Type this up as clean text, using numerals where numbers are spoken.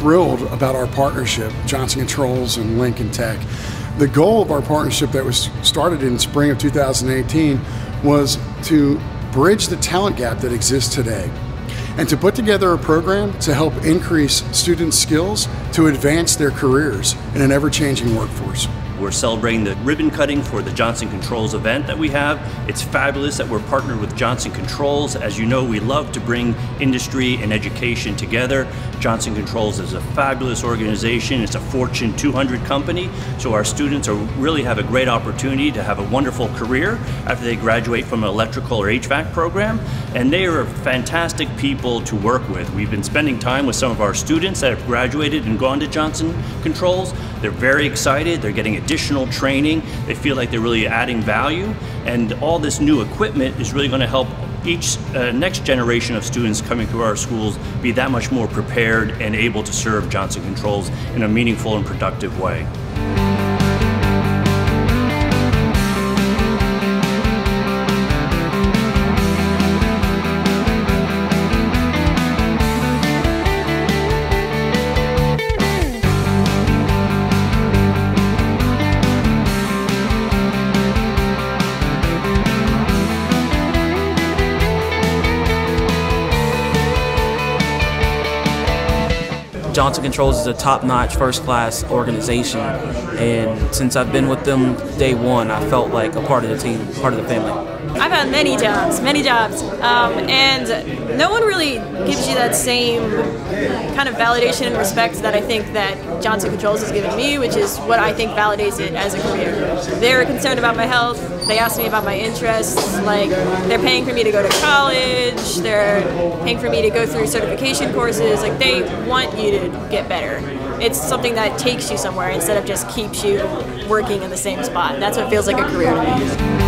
thrilled about our partnership, Johnson Controls and Lincoln Tech. The goal of our partnership that was started in spring of 2018 was to bridge the talent gap that exists today and to put together a program to help increase students' skills to advance their careers in an ever-changing workforce. We're celebrating the ribbon cutting for the Johnson Controls event that we have. It's fabulous that we're partnered with Johnson Controls. As you know, we love to bring industry and education together. Johnson Controls is a fabulous organization. It's a Fortune 200 company, so our students really have a great opportunity to have a wonderful career after they graduate from an electrical or HVAC program. And they are fantastic people to work with. We've been spending time with some of our students that have graduated and gone to Johnson Controls. They're very excited. They're getting additional training. They feel like they're really adding value, and all this new equipment is really going to help each next generation of students coming through our schools be that much more prepared and able to serve Johnson Controls in a meaningful and productive way. Johnson Controls is a top-notch, first-class organization, and since I've been with them day one, I felt like a part of the team, part of the family. I've had many jobs, and no one really gives you that same kind of validation and respect that I think that Johnson Controls has given me, which is what I think validates it as a career. They're concerned about my health, they asked me about my interests, like they're paying for me to go to college, they're paying for me to go through certification courses, like they want you to get better. It's something that takes you somewhere instead of just keeps you working in the same spot. That's what feels like a career to me.